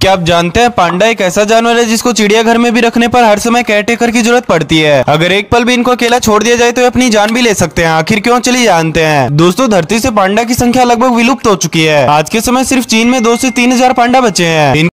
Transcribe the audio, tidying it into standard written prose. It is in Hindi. क्या आप जानते हैं पांडा एक ऐसा जानवर है जिसको चिड़ियाघर में भी रखने पर हर समय केयरटेकर की जरूरत पड़ती है। अगर एक पल भी इनको अकेला छोड़ दिया जाए तो ये अपनी जान भी ले सकते हैं। आखिर क्यों, चलिए जानते हैं। दोस्तों, धरती से पांडा की संख्या लगभग विलुप्त हो चुकी है। आज के समय सिर्फ चीन में 2 से 3 हजार पांडा बचे हैं।